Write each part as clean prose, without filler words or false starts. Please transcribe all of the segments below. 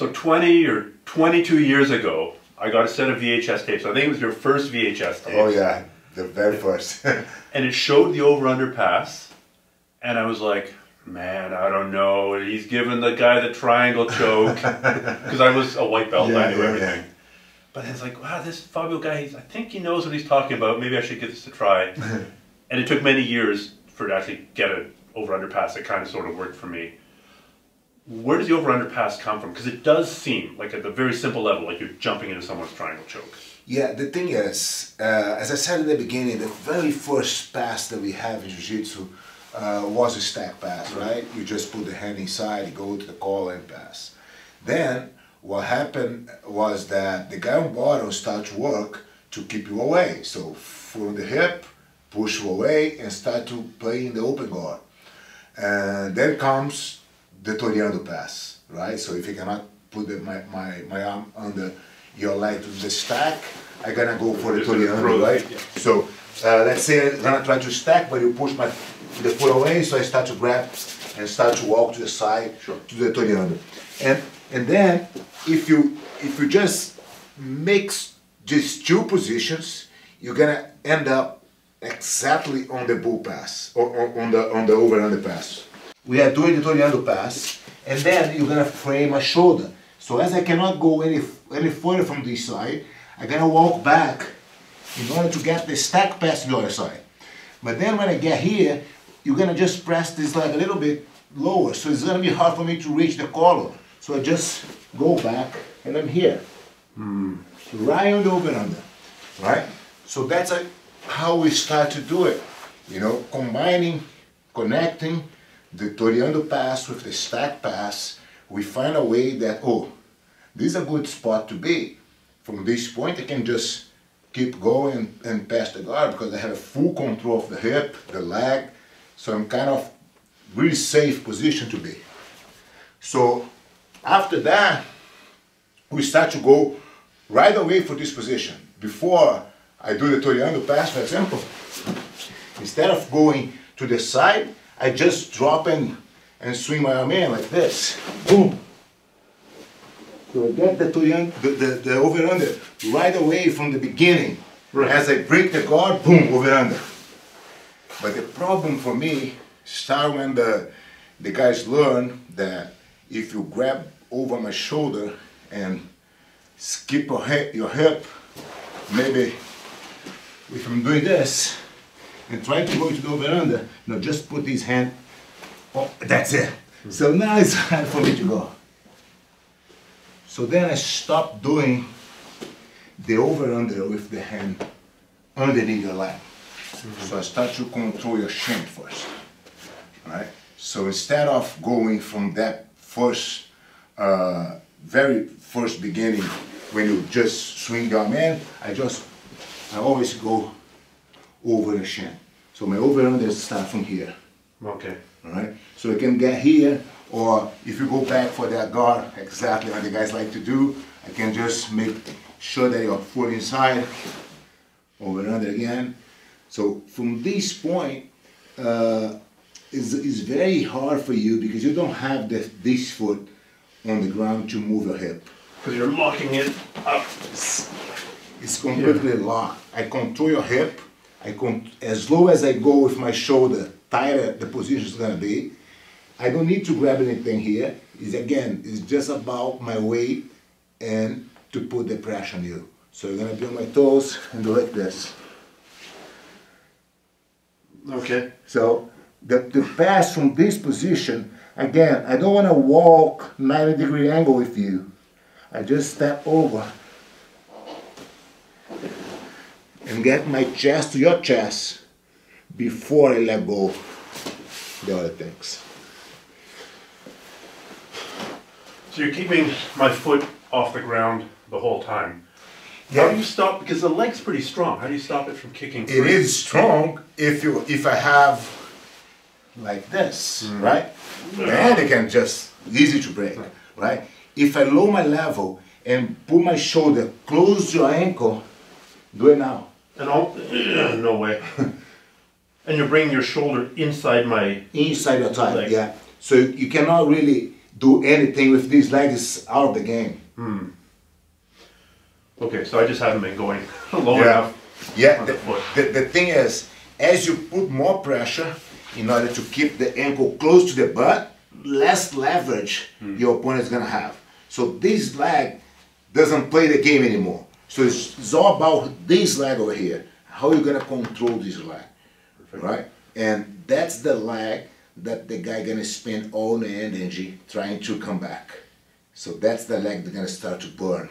So 20 or 22 years ago, I got a set of VHS tapes. I think it was your first VHS tape. Oh yeah, the very first. And it showed the over-under pass, and I was like, man, I don't know. He's giving the guy the triangle choke. Because I was a white belt, I knew everything. Yeah. But it's like, wow, this Fabio guy, I think he knows what he's talking about. Maybe I should give this a try. And it took many years for to actually get an over-under pass that kind of sort of worked for me. Where does the over-under pass come from? Because it does seem, like at the very simple level, like you're jumping into someone's triangle choke. Yeah, the thing is, as I said at the beginning, the very first pass that we have in Jiu-Jitsu was a stack pass, right? You just put the hand inside, you go to the collar and pass. Then, what happened was that the guy on bottom started to work to keep you away. So, from the hip, push you away and start to play in the open guard. And then comes the Toreando pass, right? So if you cannot put the, my arm under your leg to the stack, I'm gonna go for the Toreando, right? Yeah. So let's say I'm gonna try to stack, but you push the foot away, so I start to grab and start to walk to the side to the Toreando. And then if you just mix these two positions, you're gonna end up exactly on the bull pass, or on the over-under pass. We are doing the Toreando pass, and then you're gonna frame a shoulder. So as I cannot go any further from this side, I'm gonna walk back in order to get the stack pass to the other side. But then when I get here, you're gonna just press this leg a little bit lower, so it's gonna be hard for me to reach the collar. So I just go back, and I'm here, right on the over-under, right? So that's a how we start to do it, you know, combining, connecting the Toreando pass with the stack pass. We find a way that, oh, this is a good spot to be. From this point I can just keep going and pass the guard because I have a full control of the hip, the leg, so I'm kind of really safe position to be. So after that, we start to go right away for this position. Before I do the Toreando pass, for example, instead of going to the side, I just drop and swing my arm in like this. Boom! So I get the Toreando, the over-under right away from the beginning. Right. As I break the guard, boom, over-under. But the problem for me starts when the guys learn that if you grab over my shoulder and skip your hip, maybe if I'm doing this and trying to go to the over-under, now just put this hand, oh, that's it. So now it's hard for me to go. So then I stop doing the over-under with the hand underneath your leg. So I start to control your shin first, right? So instead of going from that first, very first beginning, when you just swing your man, I always go over the shin. So my over-under starts from here. Okay. All right? So I can get here, or if you go back for that guard, exactly what the guys like to do, I can just make sure that you're full inside, over-under again. So from this point, it's very hard for you because you don't have this foot on the ground to move your hip. Because you're locking it up. It's completely locked. I control your hip. As low as I go with my shoulder, tighter the position is gonna be. I don't need to grab anything here. It's just about my weight and to put the pressure on you. So you're gonna be on my toes and do like this. Okay. So the pass from this position, again, I don't wanna walk 90-degree angle with you. I just step over and get my chest to your chest before I let go the other things. So you're keeping my foot off the ground the whole time. Yeah. How do you stop? Because the leg's pretty strong. How do you stop it from kicking free? It is strong if I have like this, right? Then it can just easy to break, right? If I lower my level and pull my shoulder close to your ankle, do it now. And no way. And you're bringing your shoulder inside your thigh. Yeah. So you cannot really do anything with this leg is out of the game. Mm. Okay, so I just haven't been going low enough. Yeah, the thing is, as you put more pressure in order to keep the ankle close to the butt, less leverage your opponent is going to have. So this leg doesn't play the game anymore. So it's all about this leg over here. How you're going to control this leg, right? And that's the leg that the guy going to spend all the energy trying to come back. So that's the leg they're going to start to burn,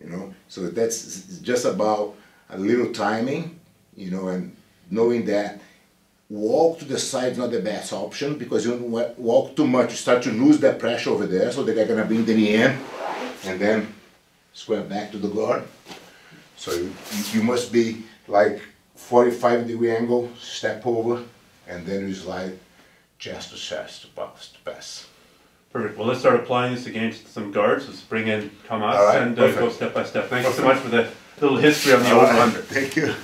you know? So that's just about a little timing, you know, and knowing that walk to the side is not the best option, because you walk too much, you start to lose that pressure over there, so the guy going to bring the knee in, and then square back to the guard. So you must be like 45-degree angle, step over, and then you slide chest to chest to pass. Perfect. Well, let's start applying this against some guards. Let's bring in Tomas and go step by step. Thank you so much for the little history on the over-under. Thank you.